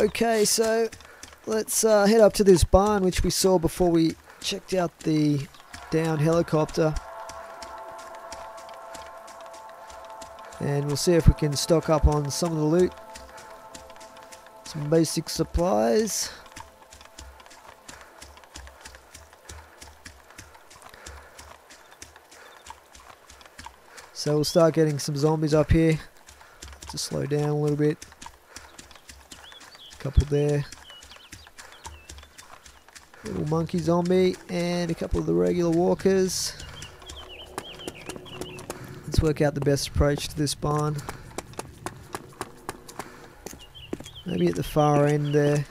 Okay, so let's head up to this barn which we saw before we checked out the down helicopter. And we'll see if we can stock up on some of the loot. Some basic supplies. So we'll start getting some zombies up here. Just slow down a little bit. A couple there. Little monkey zombie and a couple of the regular walkers. Let's work out the best approach to this barn. Maybe at the far end there.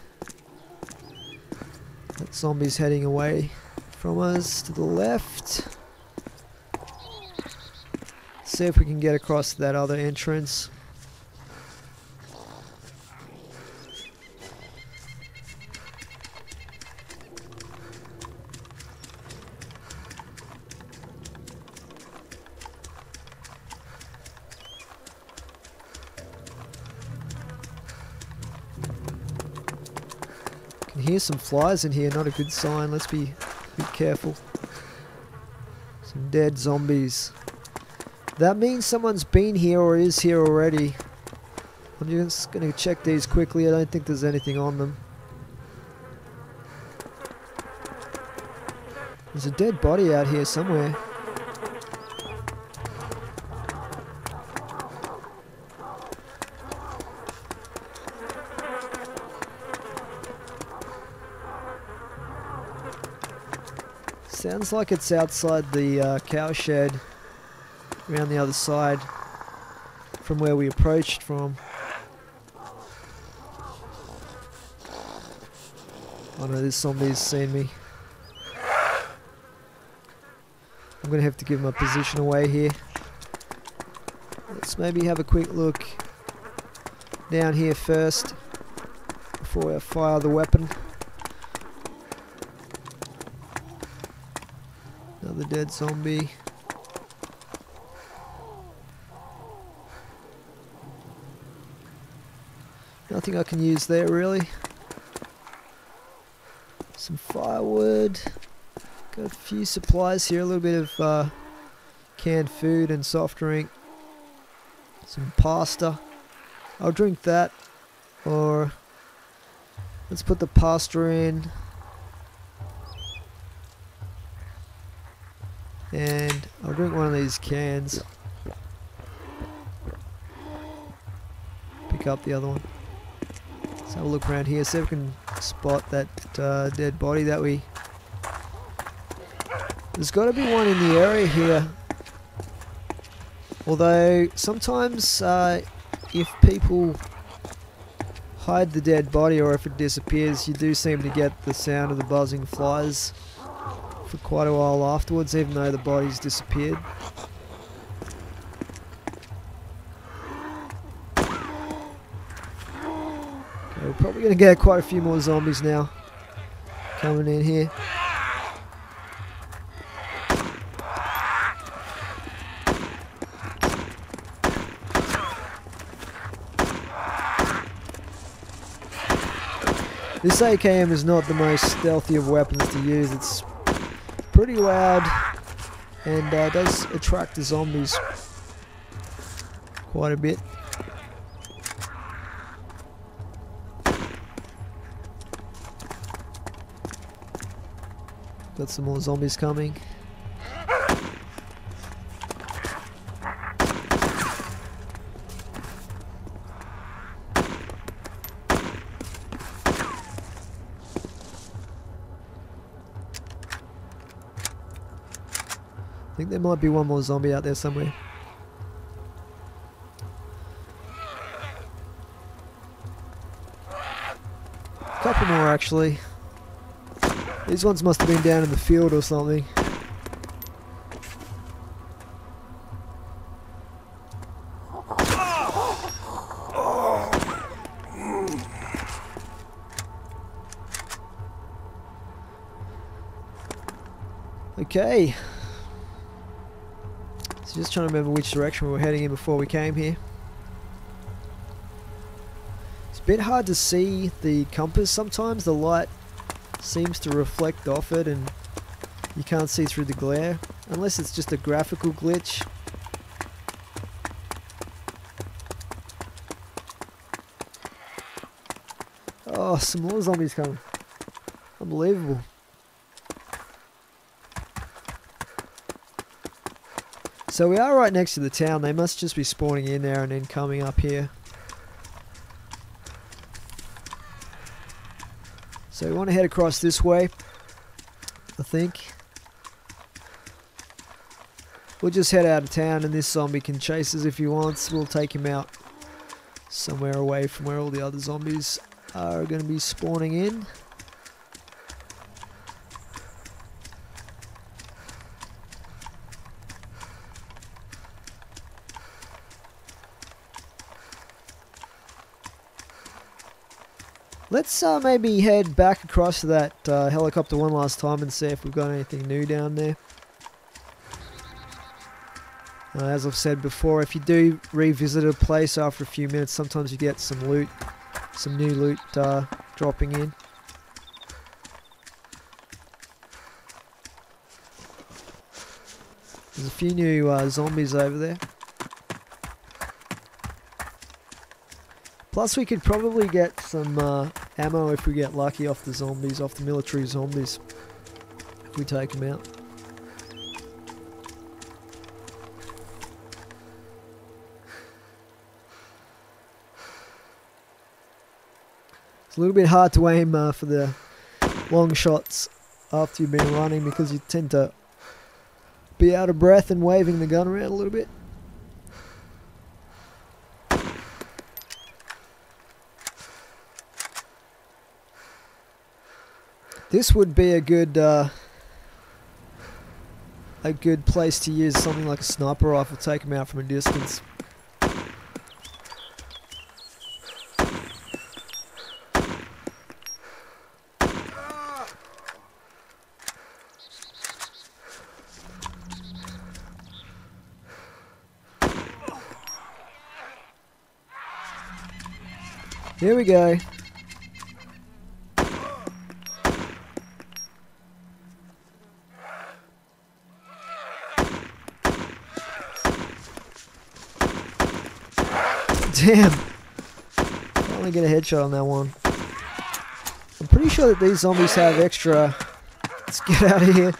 That zombie's heading away from us to the left. See if we can get across that other entrance. Can hear some flies in here, not a good sign. Let's be a bit careful. Some dead zombies. That means someone's been here or is here already. I'm just going to check these quickly. I don't think there's anything on them. There's a dead body out here somewhere. Sounds like it's outside the cow shed. Around the other side from where we approached from. Oh no, this zombie's seen me. I'm gonna have to give my position away here. Let's maybe have a quick look down here first before I fire the weapon. Another dead zombie. Nothing I can use there really. Some firewood. Got a few supplies here. A little bit of canned food and soft drink. Some pasta. I'll drink that. Or let's put the pasta in. And I'll drink one of these cans. Pick up the other one. Let's have a look around here, see if we can spot that dead body that we... There's got to be one in the area here. Although, sometimes if people hide the dead body or if it disappears, you do seem to get the sound of the buzzing flies for quite a while afterwards, even though the body's disappeared. We're probably going to get quite a few more zombies now coming in here. This AKM is not the most stealthy of weapons to use. It's pretty loud and does attract the zombies quite a bit. Got some more zombies coming. I think there might be one more zombie out there somewhere. A couple more actually. These ones must have been down in the field or something. Okay. So just trying to remember which direction we were heading in before we came here. bit hard to see the compass sometimes. The light seems to reflect off it and you can't see through the glare, unless it's just a graphical glitch. Oh, some more zombies coming. Unbelievable. So we are right next to the town. They must just be spawning in there and then coming up here. So we want to head across this way, I think. We'll just head out of town and this zombie can chase us if he wants. We'll take him out somewhere away from where all the other zombies are going to be spawning in. Let's maybe head back across to that helicopter one last time and see if we've got anything new down there. As I've said before, if you do revisit a place after a few minutes, sometimes you get some loot, some new loot dropping in. There's a few new zombies over there. Plus we could probably get some ammo if we get lucky off the zombies, off the military zombies, if we take them out. It's a little bit hard to aim for the long shots after you've been running, because you tend to be out of breath and waving the gun around a little bit. This would be a good place to use something like a sniper rifle, take them out from a distance. Here we go. Damn, I only get a headshot on that one. I'm pretty sure that these zombies have extra, let's get out of here,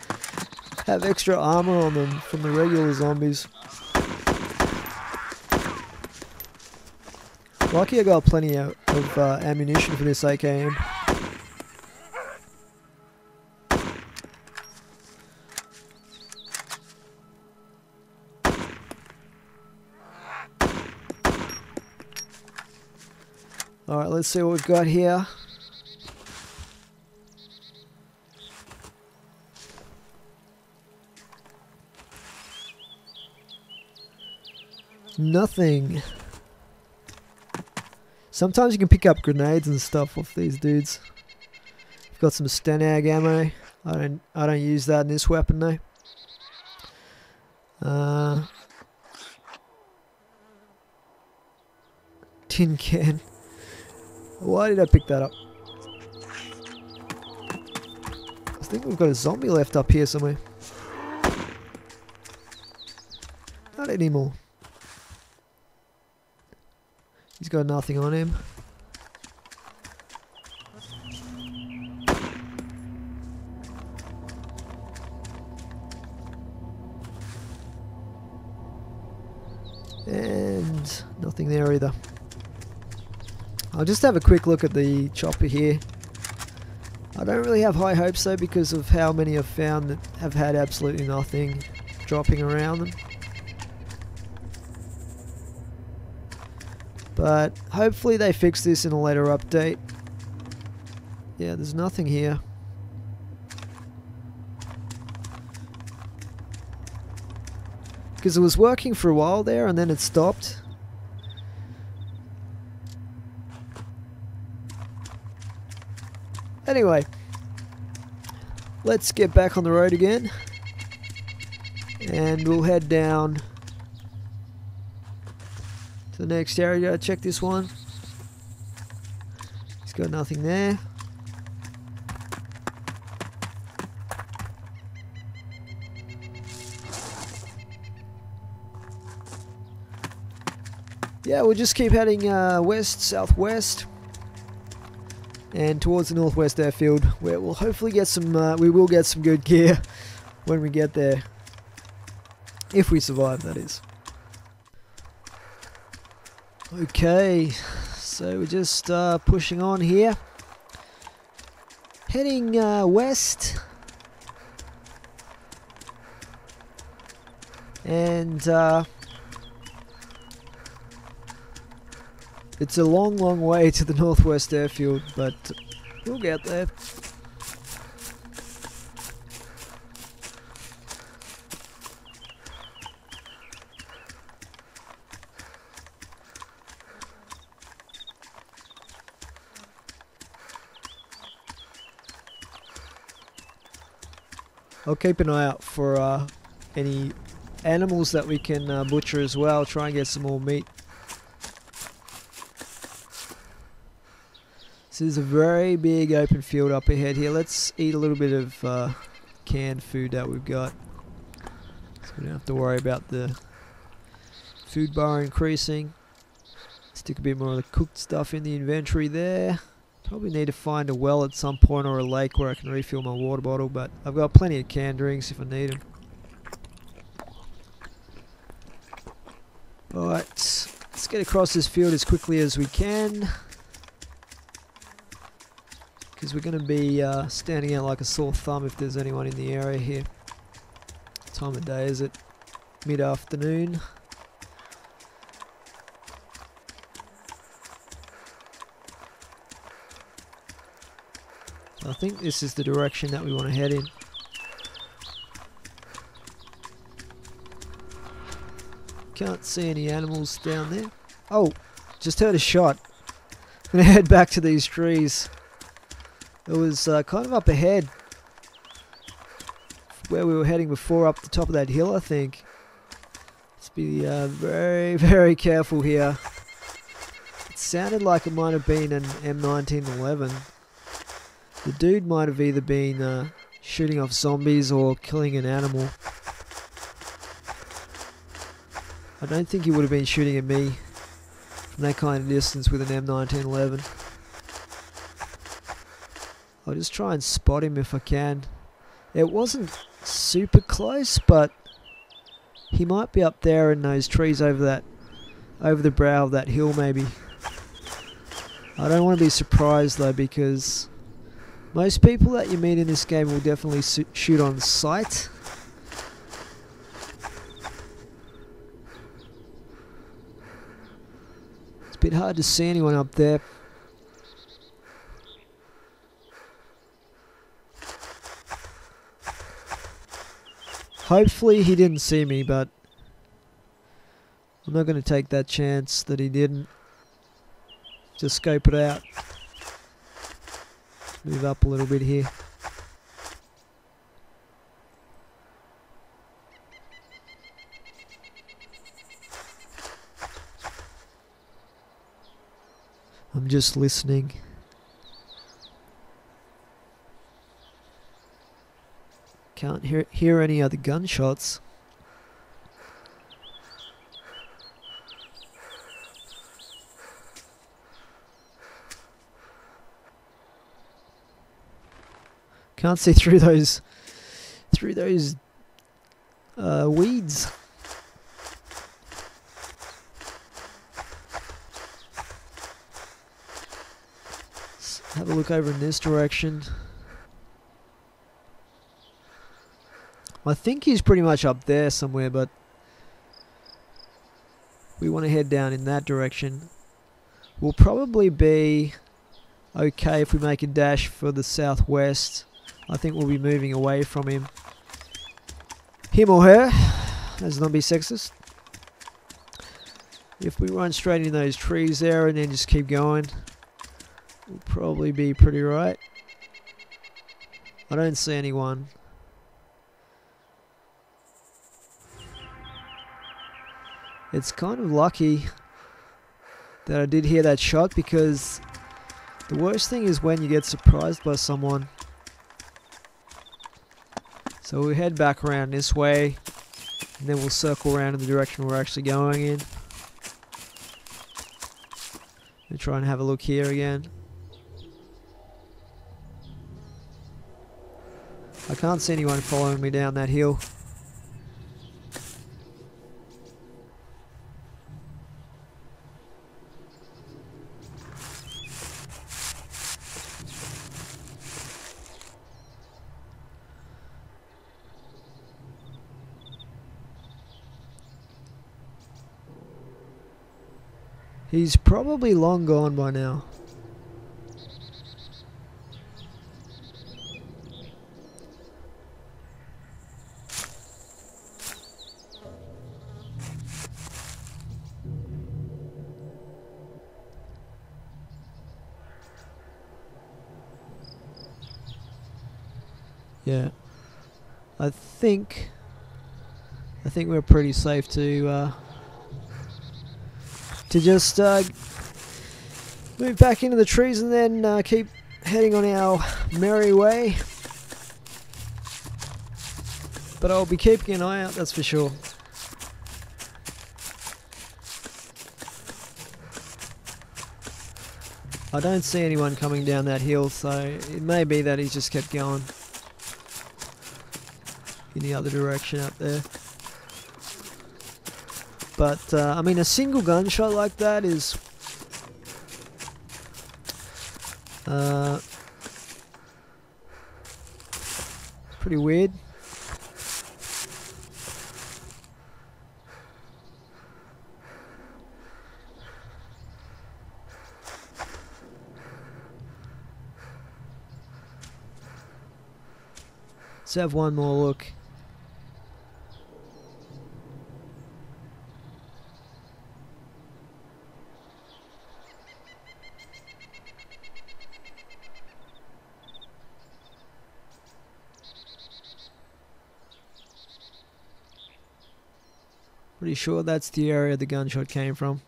have extra armor on them from the regular zombies. Lucky I got plenty of ammunition for this AKM. Alright, let's see what we've got here. Nothing. Sometimes you can pick up grenades and stuff off these dudes. I've got some Stenag ammo. I don't use that in this weapon though. Tin can. Why did I pick that up? I think we've got a zombie left up here somewhere. Not anymore. He's got nothing on him. And nothing there either. I'll just have a quick look at the chopper here. I don't really have high hopes though, because of how many I've found that have had absolutely nothing dropping around them. But hopefully they fix this in a later update. Yeah, there's nothing here. Because it was working for a while there and then it stopped. Anyway, let's get back on the road again and we'll head down to the next area. Check this one. Got nothing there. Yeah, we'll just keep heading west, southwest, and towards the northwest airfield, where we'll hopefully get some. We will get some good gear when we get there, if we survive, that is. Okay, so we're just pushing on here, heading west, and. It's a long, long way to the northwest airfield, but we'll get there. I'll keep an eye out for any animals that we can butcher as well, try and get some more meat. There's a very big open field up ahead here. Let's eat a little bit of canned food that we've got, so we don't have to worry about the food bar increasing. Stick a bit more of the cooked stuff in the inventory there. Probably need to find a well at some point, or a lake where I can refill my water bottle, but I've got plenty of canned drinks if I need them. Alright, let's get across this field as quickly as we can, because we're going to be standing out like a sore thumb if there's anyone in the area here. What time of day is it? Mid-afternoon. I think this is the direction that we want to head in. Can't see any animals down there. Oh, just heard a shot. I'm going to head back to these trees. It was kind of up ahead where we were heading before, up the top of that hill, I think. Let's be very, very careful here. It sounded like it might have been an M1911. The dude might have either been shooting off zombies or killing an animal. I don't think he would have been shooting at me from that kind of distance with an M1911. I'll just try and spot him if I can. It wasn't super close, but he might be up there in those trees over that, over the brow of that hill maybe. I don't want to be surprised though, because most people that you meet in this game will definitely shoot on sight. It's a bit hard to see anyone up there. Hopefully he didn't see me, but I'm not going to take that chance that he didn't. Just scope it out. Move up a little bit here. I'm just listening. Can't hear any other gunshots. Can't see through those weeds. Let's have a look over in this direction. I think he's pretty much up there somewhere, but we want to head down in that direction. We'll probably be okay if we make a dash for the southwest. I think we'll be moving away from him. Him or her. Let's not be sexist. If we run straight into those trees there and then just keep going, we'll probably be pretty right. I don't see anyone. It's kind of lucky that I did hear that shot, because The worst thing is when you get surprised by someone. So we head back around this way, and then we'll circle around in the direction we're actually going in. We'll try and have a look here again. I can't see anyone following me down that hill. He's probably long gone by now. Yeah, I think we're pretty safe to just move back into the trees and then keep heading on our merry way. But I'll be keeping an eye out, that's for sure. I don't see anyone coming down that hill, so it may be that he's just kept going in the other direction up there. But, I mean, a single gunshot like that is pretty weird. Let's have one more look. Pretty sure that's the area the gunshot came from.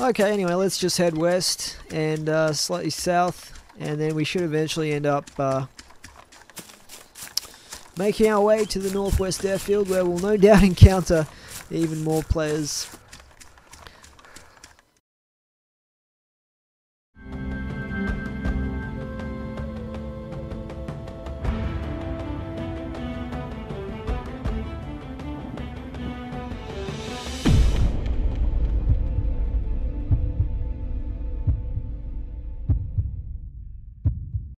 Okay, anyway, let's just head west and slightly south, and then we should eventually end up making our way to the northwest airfield, where we'll no doubt encounter even more players